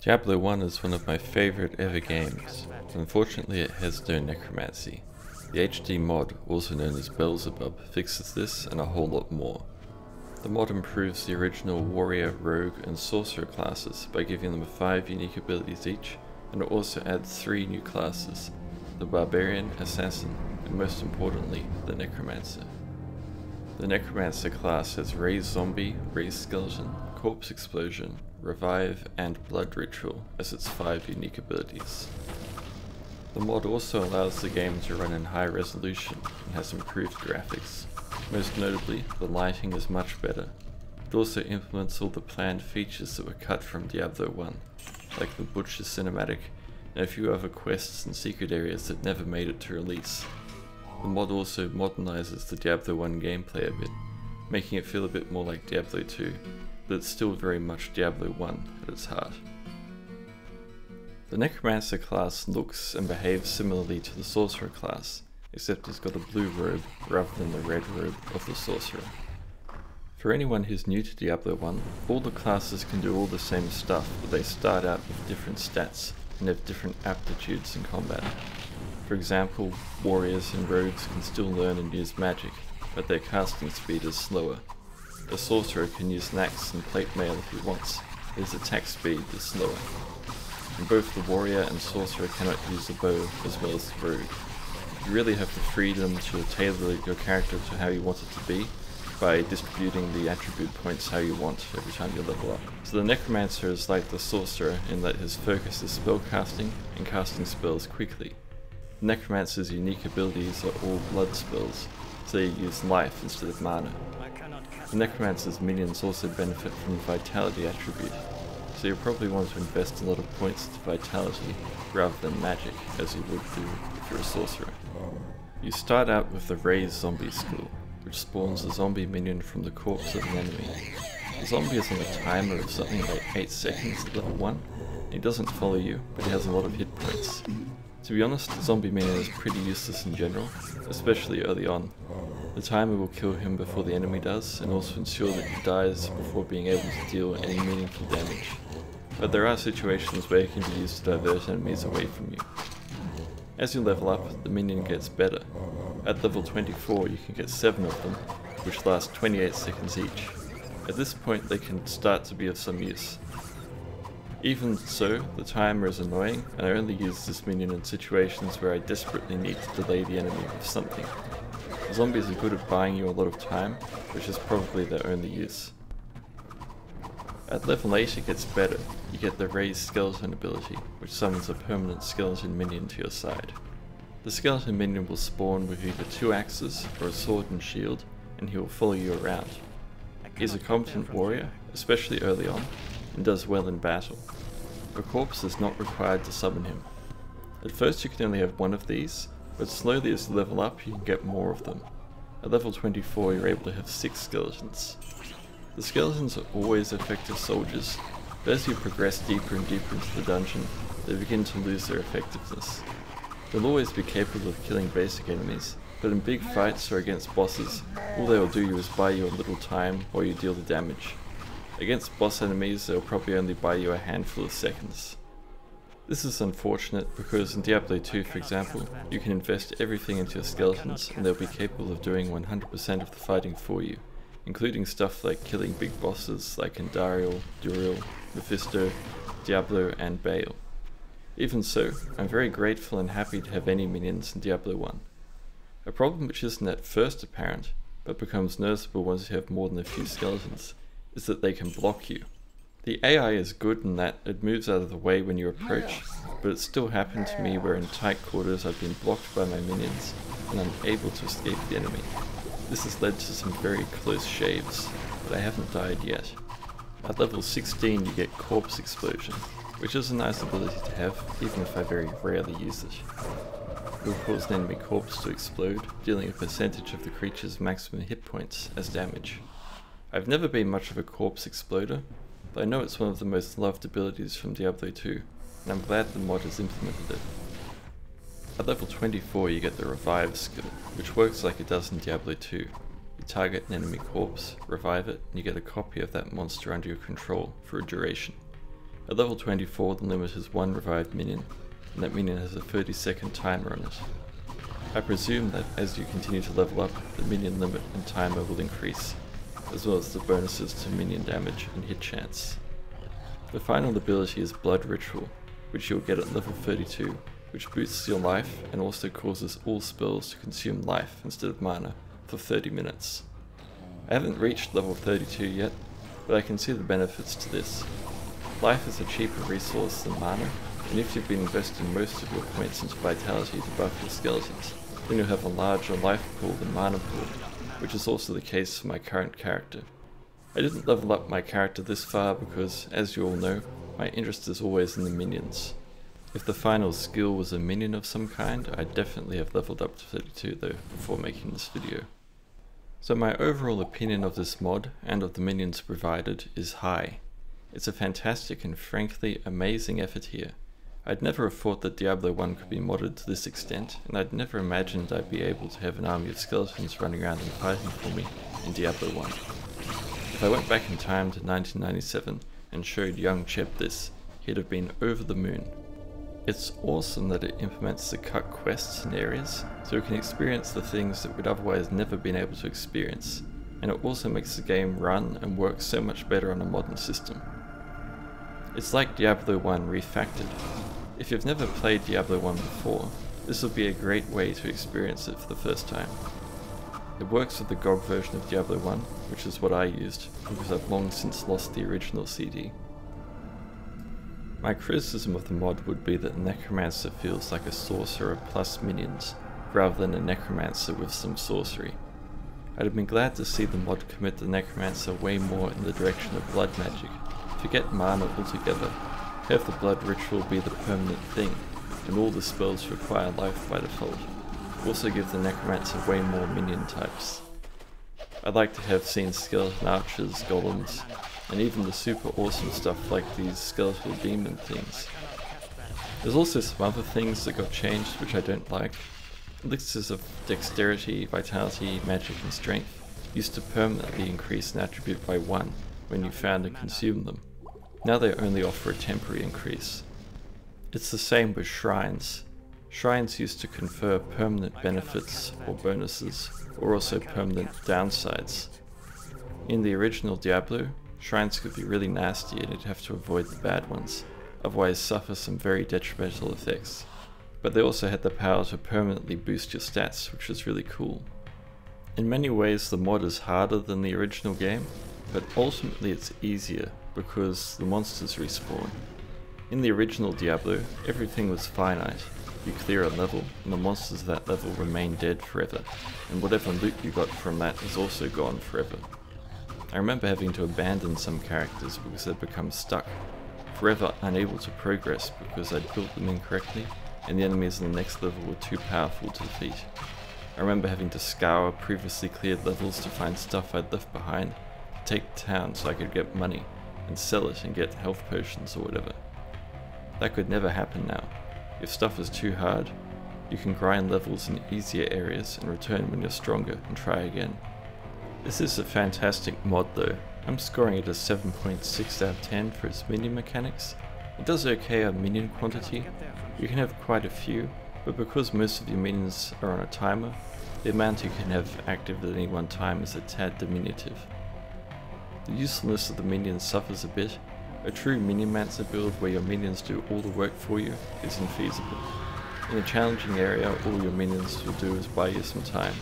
Diablo 1 is one of my favorite ever games. Unfortunately, it has no necromancy. The HD mod, also known as Belzebub, fixes this and a whole lot more. The mod improves the original warrior, rogue and sorcerer classes by giving them 5 unique abilities each, and it also adds 3 new classes: the barbarian, assassin, and most importantly, the necromancer. The necromancer class has raise zombie, raise skeleton, corpse explosion, revive, and blood ritual as its 5 unique abilities. The mod also allows the game to run in high resolution and has improved graphics. Most notably, the lighting is much better. It also implements all the planned features that were cut from Diablo 1, like the Butcher Cinematic and a few other quests and secret areas that never made it to release. The mod also modernizes the Diablo 1 gameplay a bit, making it feel a bit more like Diablo 2, but it's still very much Diablo 1 at its heart. The necromancer class looks and behaves similarly to the sorcerer class, except it's got a blue robe rather than the red robe of the sorcerer. For anyone who's new to Diablo 1, all the classes can do all the same stuff, but they start out with different stats and have different aptitudes in combat. For example, warriors and rogues can still learn and use magic, but their casting speed is slower. The sorcerer can use an axe and plate mail if he wants, but his attack speed is slower. And both the warrior and sorcerer cannot use the bow as well as the rogue. You really have the freedom to tailor your character to how you want it to be by distributing the attribute points how you want every time you level up. So the necromancer is like the sorcerer in that his focus is spellcasting and casting spells quickly. The necromancer's unique abilities are all blood spells, so you use life instead of mana. The necromancer's minions also benefit from the vitality attribute, so you probably want to invest a lot of points to vitality rather than magic as you would do if you're a sorcerer. You start out with the raised zombie skill, which spawns a zombie minion from the corpse of an enemy. The zombie is on a timer of something like 8 seconds at level 1, and he doesn't follow you, but he has a lot of hit points. To be honest, the zombie minion is pretty useless in general, especially early on. The timer will kill him before the enemy does, and also ensure that he dies before being able to deal any meaningful damage. But there are situations where it can be used to divert enemies away from you. As you level up, the minion gets better. At level 24 you can get 7 of them, which last 28 seconds each. At this point they can start to be of some use. Even so, the timer is annoying, and I only use this minion in situations where I desperately need to delay the enemy with something. Zombies are good at buying you a lot of time, which is probably their only use. At level 8 it gets better. You get the raised skeleton ability, which summons a permanent skeleton minion to your side. The skeleton minion will spawn with either 2 axes or a sword and shield, and he will follow you around. He's a competent warrior, especially early on, and does well in battle. Your corpse is not required to summon him. At first you can only have 1 of these, but slowly as you level up you can get more of them. At level 24 you're able to have 6 skeletons. The skeletons are always effective soldiers, but as you progress deeper and deeper into the dungeon, they begin to lose their effectiveness. They'll always be capable of killing basic enemies, but in big fights or against bosses, all they will do is buy you a little time while you deal the damage. Against boss enemies, they'll probably only buy you a handful of seconds. This is unfortunate because in Diablo 2, for example, you can invest everything into your skeletons and they'll be capable of doing 100% of the fighting for you, including stuff like killing big bosses like Andariel, Duriel, Mephisto, Diablo and Baal. Even so, I'm very grateful and happy to have any minions in Diablo 1. A problem which isn't at first apparent, but becomes noticeable once you have more than a few skeletons, is that they can block you. The AI is good in that it moves out of the way when you approach, but it still happened to me where in tight quarters I've been blocked by my minions and unable to escape the enemy. This has led to some very close shaves, but I haven't died yet. At level 16 you get corpse explosion, which is a nice ability to have, even if I very rarely use it. It will cause an enemy corpse to explode, dealing a percentage of the creature's maximum hit points as damage. I've never been much of a corpse exploder, but I know it's one of the most loved abilities from Diablo 2, and I'm glad the mod has implemented it. At level 24 you get the revive skill, which works like it does in Diablo 2. You target an enemy corpse, revive it, and you get a copy of that monster under your control for a duration. At level 24, the limit is one revived minion, and that minion has a 30-second timer on it. I presume that as you continue to level up, the minion limit and timer will increase, as well as the bonuses to minion damage and hit chance. The final ability is Blood Ritual, which you'll get at level 32, which boosts your life and also causes all spells to consume life instead of mana for 30 minutes. I haven't reached level 32 yet, but I can see the benefits to this. Life is a cheaper resource than mana, and if you've been investing most of your points into vitality to buff your skeletons, then you'll have a larger life pool than mana pool, which is also the case for my current character. I didn't level up my character this far because, as you all know, my interest is always in the minions. If the final skill was a minion of some kind, I'd definitely have leveled up to 32 though before making this video. So my overall opinion of this mod, and of the minions provided, is high. It's a fantastic and frankly amazing effort here. I'd never have thought that Diablo 1 could be modded to this extent, and I'd never imagined I'd be able to have an army of skeletons running around and fighting for me in Diablo 1. If I went back in time to 1997 and showed young Cheb this, he'd have been over the moon. It's awesome that it implements the cut quests and areas, so we can experience the things that we'd otherwise never been able to experience, and it also makes the game run and work so much better on a modern system. It's like Diablo 1 refactored. If you've never played Diablo 1 before, this will be a great way to experience it for the first time. It works with the GOG version of Diablo 1, which is what I used, because I've long since lost the original CD. My criticism of the mod would be that Necromancer feels like a sorcerer plus minions, rather than a Necromancer with some sorcery. I'd have been glad to see the mod commit the Necromancer way more in the direction of blood magic, forget mana altogether, have the blood ritual be the permanent thing, and all the spells require life by default. Also give the Necromancer way more minion types. I'd like to have seen skeleton archers, golems, and even the super awesome stuff like these skeletal demon things. There's also some other things that got changed which I don't like. Elixirs of dexterity, vitality, magic and strength used to permanently increase an attribute by 1 when you found and consumed them. Now they only offer a temporary increase. It's the same with shrines. Shrines used to confer permanent benefits or bonuses, or also permanent downsides. In the original Diablo, shrines could be really nasty and you'd have to avoid the bad ones, otherwise suffer some very detrimental effects. But they also had the power to permanently boost your stats, which was really cool. In many ways the mod is harder than the original game, but ultimately it's easier because the monsters respawn. In the original Diablo, everything was finite. You clear a level, and the monsters of that level remain dead forever, and whatever loot you got from that is also gone forever. I remember having to abandon some characters because they'd become stuck, forever unable to progress because I'd built them incorrectly, and the enemies in the next level were too powerful to defeat. I remember having to scour previously cleared levels to find stuff I'd left behind, take the town so I could get money, and sell it and get health potions or whatever. That could never happen now. If stuff is too hard, you can grind levels in easier areas and return when you're stronger and try again. This is a fantastic mod though. I'm scoring it a 7.6 out of 10 for its minion mechanics. It does okay on minion quantity. You can have quite a few, but because most of your minions are on a timer, the amount you can have active at any one time is a tad diminutive. The usefulness of the minions suffers a bit. A true Minionmancer build where your minions do all the work for you is infeasible. In a challenging area, all your minions will do is buy you some time.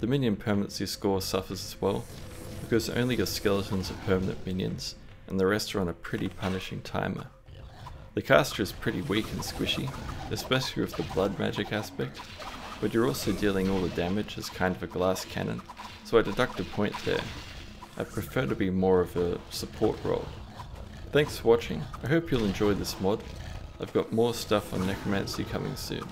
The minion permanency score suffers as well, because only your skeletons are permanent minions, and the rest are on a pretty punishing timer. The caster is pretty weak and squishy, especially with the blood magic aspect, but you're also dealing all the damage as kind of a glass cannon, so I deduct a point there. I prefer to be more of a support role. Thanks for watching, I hope you'll enjoy this mod. I've got more stuff on Necromancy coming soon.